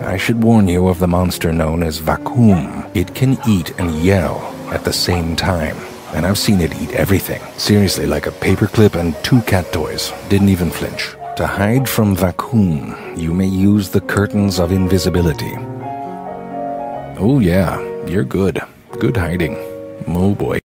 I should warn you of the monster known as VACOOM. It can eat and yell at the same time. And I've seen it eat everything. Seriously, like a paperclip and 2 cat toys. Didn't even flinch. To hide from VACOOM, you may use the curtains of invisibility. Oh yeah, you're good. Good hiding. Oh boy.